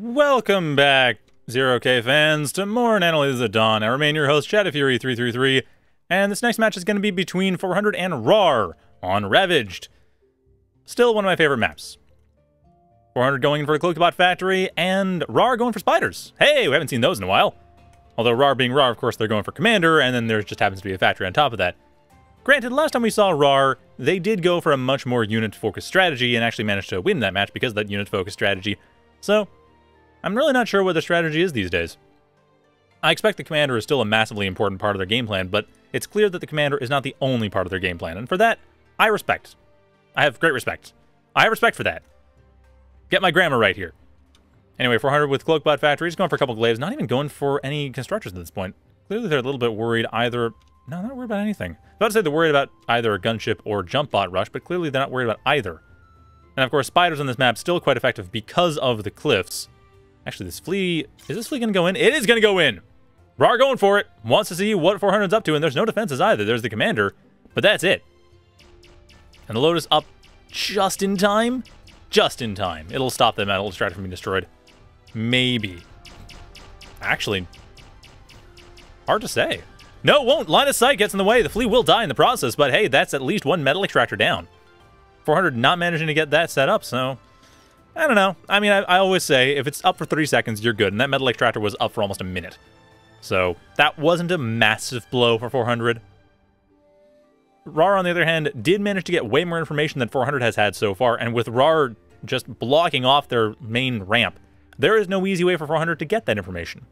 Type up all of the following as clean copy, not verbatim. Welcome back, Zero-K fans, to more Analysis of Dawn. I remain your host, Shadowfury333, and this next match is going to be between 400 and raaar on Ravaged. Still one of my favorite maps. 400 going in for the Cloakbot Factory, and raaar going for Spiders. Hey, we haven't seen those in a while. Although raaar being raaar, of course, they're going for Commander, and then there just happens to be a factory on top of that. Granted, last time we saw raaar, they did go for a much more unit-focused strategy and actually managed to win that match because of that unit-focused strategy. So, I'm really not sure what the strategy is these days. I expect the commander is still a massively important part of their game plan, but it's clear that the commander is not the only part of their game plan, and for that, I respect. I have great respect. I have respect for that. Get my grammar right here. Anyway, 400 with Cloakbot Factory. He's going for a couple glaives, not even going for any constructors at this point. Clearly they're a little bit worried either... No, they're not worried about anything. I was about to say they're worried about either a gunship or jump bot rush, but clearly they're not worried about either. And of course, spiders on this map still quite effective because of the cliffs. Actually, this flea... Is this flea going to go in? It is going to go in! raaar going for it. Wants to see what 400's up to, and there's no defenses either. There's the commander, but that's it. And the Lotus up just in time. Just in time. It'll stop the metal extractor from being destroyed. Maybe. Actually, hard to say. No, it won't. Line of sight gets in the way. The flea will die in the process, but hey, that's at least one metal extractor down. 400 not managing to get that set up, so... I don't know. I mean, I always say, if it's up for 3 seconds, you're good. And that metal extractor was up for almost a minute. So, that wasn't a massive blow for 400. raaar, on the other hand, did manage to get way more information than 400 has had so far. And with raaar just blocking off their main ramp, there is no easy way for 400 to get that information.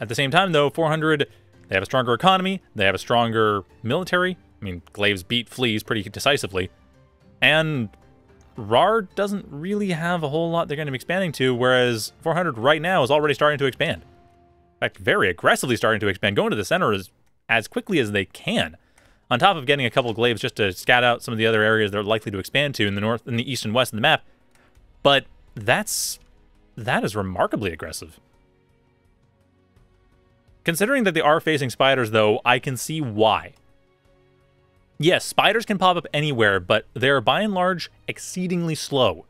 At the same time, though, 400, they have a stronger economy. They have a stronger military. I mean, glaives beat fleas pretty decisively. And... raaar doesn't really have a whole lot they're going to be expanding to, whereas 400 right now is already starting to expand. In fact, very aggressively starting to expand, going to the center as quickly as they can, on top of getting a couple of glaives just to scout out some of the other areas they're likely to expand to in the north, in the east and west of the map. But that is remarkably aggressive. Considering that they are facing spiders, though, I can see why. Yes, spiders can pop up anywhere, but they're by and large exceedingly slow.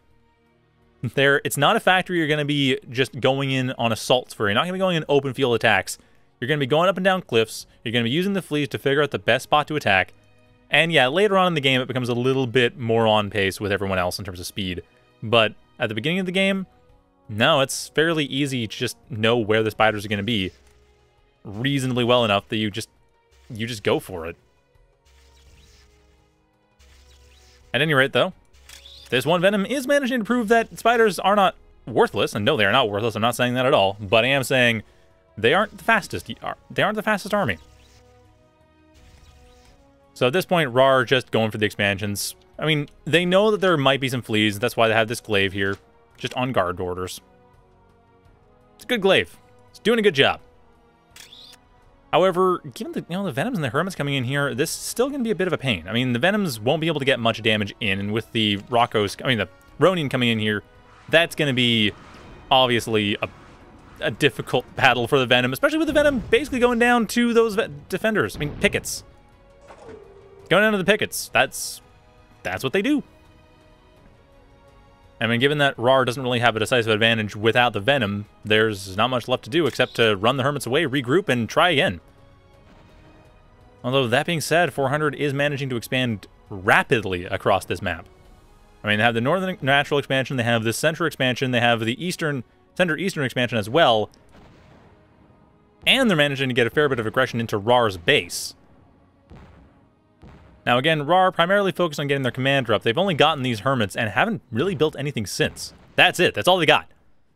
It's not a factory you're going to be just going in on assaults for. You're not going to be going in open field attacks. You're going to be going up and down cliffs. You're going to be using the fleas to figure out the best spot to attack. And yeah, later on in the game, it becomes a little bit more on pace with everyone else in terms of speed. But at the beginning of the game, no, it's fairly easy to just know where the spiders are going to be reasonably well enough that you just go for it. At any rate, though, this one Venom is managing to prove that spiders are not worthless, and no, they are not worthless, I'm not saying that at all, but I am saying they aren't the fastest, army. So at this point, raaar just going for the expansions. I mean, they know that there might be some fleas, that's why they have this glaive here, just on guard orders. It's a good glaive. It's doing a good job. However, given the, the Venoms and the Hermits coming in here, this is still going to be a bit of a pain. I mean, the Venoms won't be able to get much damage in, and with the the Ronin coming in here, that's going to be obviously a difficult battle for the Venom, especially with the Venom basically going down to those defenders. I mean, pickets. Going down to the pickets. That's what they do. I mean, given that raaar doesn't really have a decisive advantage without the Venom, there's not much left to do except to run the Hermits away, regroup, and try again. Although, that being said, 400 is managing to expand rapidly across this map. I mean, they have the northern natural expansion, they have the center expansion, they have the center-eastern expansion as well, and they're managing to get a fair bit of aggression into raaar's base. Now again, raaar primarily focused on getting their commander up. They've only gotten these hermits and haven't really built anything since. That's it. That's all they got.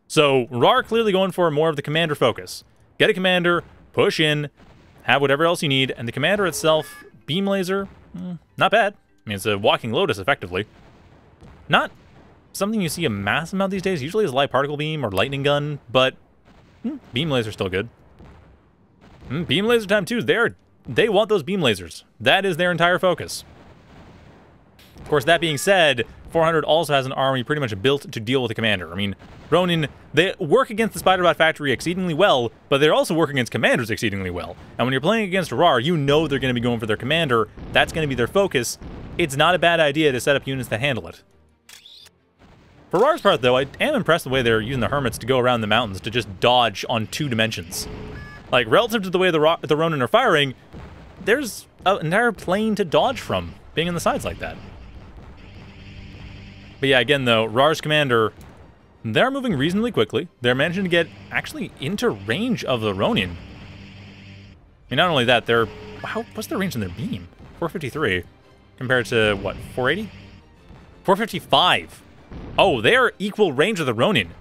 So raaar clearly going for more of the commander focus. Get a commander, push in, have whatever else you need, and the commander itself, beam laser, not bad. I mean, it's a walking Lotus, effectively. Not something you see a mass amount these days. Usually it's light particle beam or lightning gun, but beam laser still good. Beam laser time too. They want those beam lasers. That is their entire focus. Of course, that being said, 400 also has an army pretty much built to deal with the commander. I mean, Ronin, they work against the Spiderbot Factory exceedingly well, but they also work against commanders exceedingly well. And when you're playing against raaar, you know they're going to be going for their commander. That's going to be their focus. It's not a bad idea to set up units that handle it. For Raar's part, though, I am impressed the way they're using the Hermits to go around the mountains to just dodge on two dimensions. Like, relative to the way the Ronin are firing, there's an entire plane to dodge from, being on the sides like that. But yeah, again, though, Raar's commander, they're moving reasonably quickly. They're managing to get, actually, into range of the Ronin. And not only that, they're... Wow, what's their range in their beam? 453. Compared to, what, 480? 455. Oh, they are equal range of the Ronin.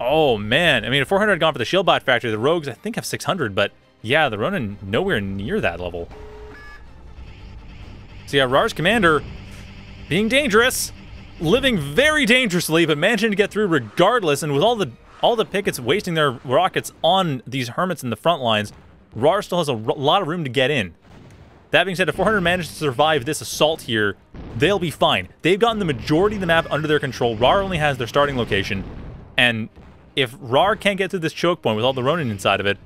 Oh, man. I mean, if 400 had gone for the shield bot factory, the rogues, I think, have 600. But, yeah, the Ronin, nowhere near that level. So, yeah, Raar's commander being dangerous, living very dangerously, but managing to get through regardless. And with all the pickets wasting their rockets on these Hermits in the front lines, Raar still has a lot of room to get in. That being said, if 400 manages to survive this assault here, they'll be fine. They've gotten the majority of the map under their control. Raar only has their starting location. And if Raar can't get to this choke point with all the Ronin inside of it,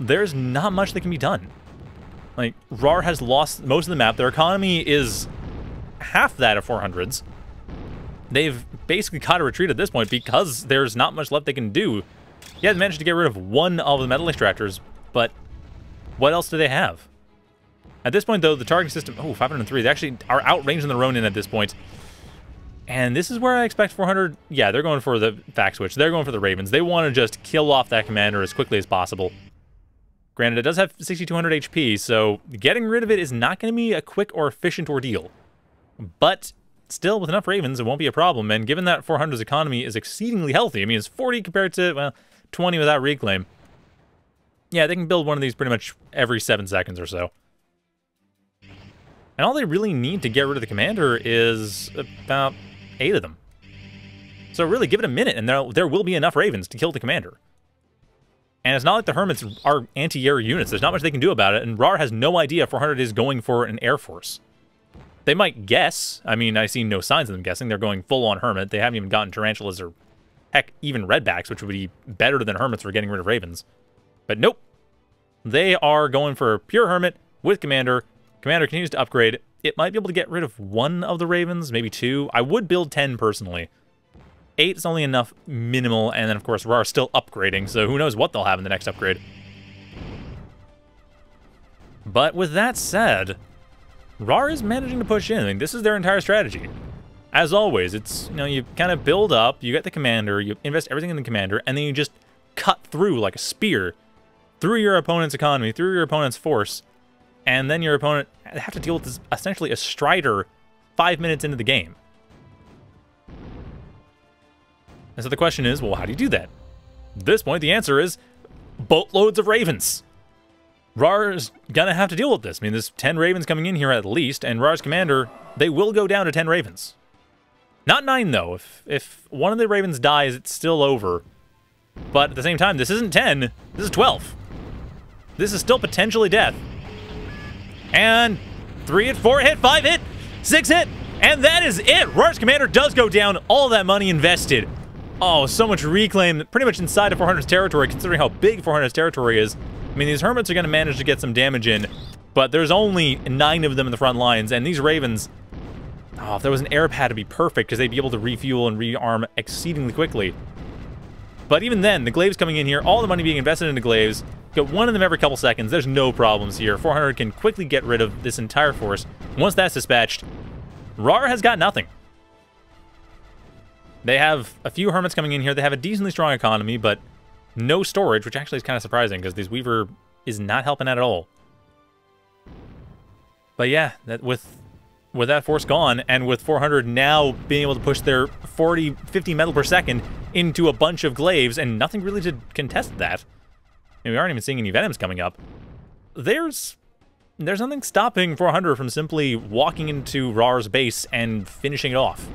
there's not much that can be done. Like, Raar has lost most of the map. Their economy is half that of 400's. They've basically got to retreat at this point because there's not much left they can do. Yeah, they managed to get rid of one of the metal extractors, but what else do they have? At this point, though, the targeting system... Oh, 503. They actually are outranging the Ronin at this point. And this is where I expect 400... Yeah, they're going for the fact switch. They're going for the Ravens. They want to just kill off that commander as quickly as possible. Granted, it does have 6,200 HP, so getting rid of it is not going to be a quick or efficient ordeal. But still, with enough Ravens, it won't be a problem. And given that 400's economy is exceedingly healthy, I mean, it's 40 compared to, well, 20 without reclaim. Yeah, they can build one of these pretty much every 7 seconds or so. And all they really need to get rid of the commander is about 8 of them. So really, give it a minute, and there will be enough Ravens to kill the commander. And it's not like the Hermits are anti-air units. There's not much they can do about it, and Raar has no idea 400 is going for an air force. They might guess. I mean, I see no signs of them guessing. They're going full-on Hermit. They haven't even gotten Tarantulas or, heck, even Redbacks, which would be better than Hermits for getting rid of Ravens. But nope. They are going for pure Hermit with commander. Commander continues to upgrade. It might be able to get rid of one of the Ravens, maybe 2. I would build 10 personally. 8 is only enough minimal, and then of course Raar still upgrading, so who knows what they'll have in the next upgrade. But with that said, Raar is managing to push in. I mean, this is their entire strategy. As always, it's, you know, you kind of build up, you get the commander, you invest everything in the commander, and then you just cut through like a spear through your opponent's economy, through your opponent's force. And then your opponent have to deal with this, essentially a Strider 5 minutes into the game. And so the question is, well, how do you do that? At this point, the answer is boatloads of Ravens. Raar is going to have to deal with this. I mean, there's 10 Ravens coming in here at least, and Raar's commander, they will go down to 10 Ravens. Not 9, though. If one of the Ravens dies, it's still over. But at the same time, this isn't 10. This is 12. This is still potentially death. And 3 hit, 4 hit, 5 hit, 6 hit, and that is it! Raar's commander does go down, all that money invested. Oh, so much reclaim, pretty much inside of 400's territory, considering how big 400's territory is. I mean, these Hermits are going to manage to get some damage in, but there's only 9 of them in the front lines, and these Ravens... Oh, if there was an air pad, it'd be perfect, because they'd be able to refuel and rearm exceedingly quickly. But even then, the glaives coming in here, all the money being invested into glaives, get one of them every couple seconds, there's no problems here. 400 can quickly get rid of this entire force. Once that's dispatched, Raar has got nothing. They have a few Hermits coming in here, they have a decently strong economy, but no storage, which actually is kind of surprising because this Weaver is not helping out at all. But yeah, that with that force gone, and with 400 now being able to push their 40, 50 metal per second into a bunch of glaives, and nothing really to contest that. And we aren't even seeing any Venoms coming up. There's nothing stopping 400 from simply walking into Raar's base and finishing it off.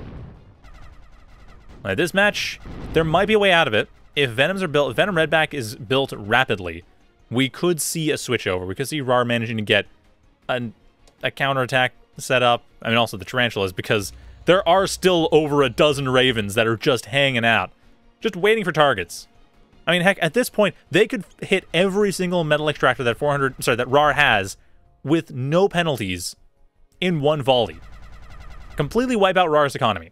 Now, this match, there might be a way out of it. If Venom Redback is built rapidly, we could see a switch over. We could see Raar managing to get a counterattack set up. I mean, also the Tarantulas, because there are still over a dozen Ravens that are just hanging out, just waiting for targets. I mean, heck, at this point, they could hit every single metal extractor that Raar has with no penalties in one volley. Completely wipe out Raar's economy.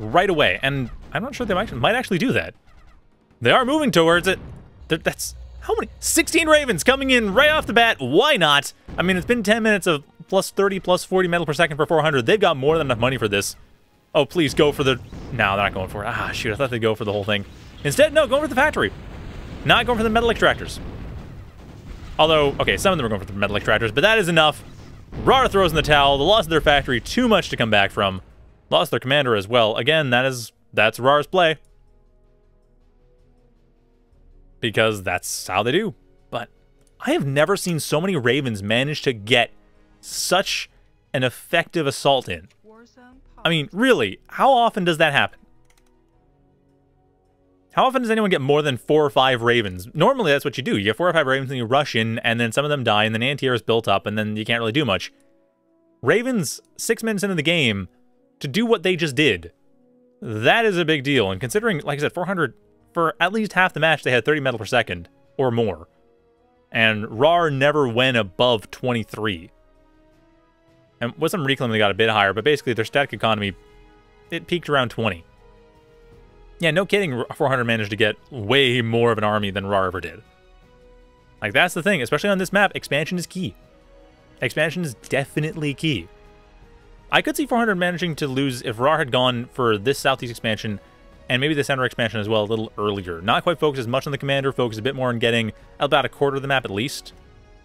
right away, and I'm not sure they might actually do that. They are moving towards it. That's how many? 16 Ravens coming in right off the bat. Why not? I mean, it's been 10 minutes of plus 30, plus 40 metal per second for 400. They've got more than enough money for this. Oh, please go for the... No, they're not going for it. Ah, shoot, I thought they'd go for the whole thing. Instead, no, going for the factory. Not going for the metal extractors. Although, okay, some of them are going for the metal extractors, but that is enough. raaar throws in the towel. The loss of their factory, too much to come back from. Lost their commander as well. Again, that's raaar's play. Because that's how they do. But I have never seen so many Ravens manage to get such an effective assault in. I mean, really, how often does that happen? How often does anyone get more than 4 or 5 Ravens? Normally, that's what you do. You get 4 or 5 Ravens, and you rush in, and then some of them die, and then anti-air is built up, and then you can't really do much. Ravens, 6 minutes into the game, to do what they just did, that is a big deal. And considering, like I said, 400... For at least half the match, they had 30 metal per second or more. And raaar never went above 23. And with some reclaim, they got a bit higher, but basically their static economy, it peaked around 20. Yeah, no kidding, 400 managed to get way more of an army than raaar ever did. Like, that's the thing, especially on this map, expansion is key. Expansion is definitely key. I could see 400 managing to lose if raaar had gone for this Southeast expansion and maybe the center expansion as well a little earlier. Not quite focused as much on the commander, focused a bit more on getting about a quarter of the map at least.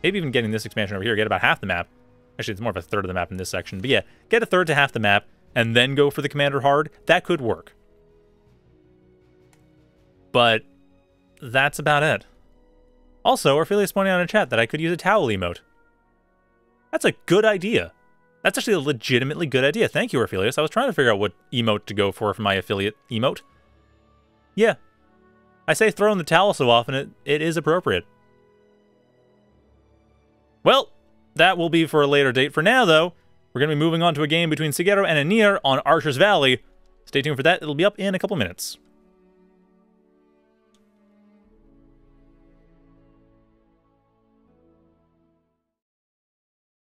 Maybe even getting this expansion over here, get about half the map. Actually, it's more of a third of the map in this section. But yeah, get a third to half the map and then go for the commander hard. That could work. But that's about it. Also, Orphelia's pointing out in chat that I could use a towel emote. That's a good idea. That's actually a legitimately good idea. Thank you, Orphelius. I was trying to figure out what emote to go for my affiliate emote. Yeah, I say throw in the towel so often, it is appropriate. Well, that will be for a later date. For now, though, we're going to be moving on to a game between Sigeru and Aeneer on Archer's Valley. Stay tuned for that. It'll be up in a couple minutes.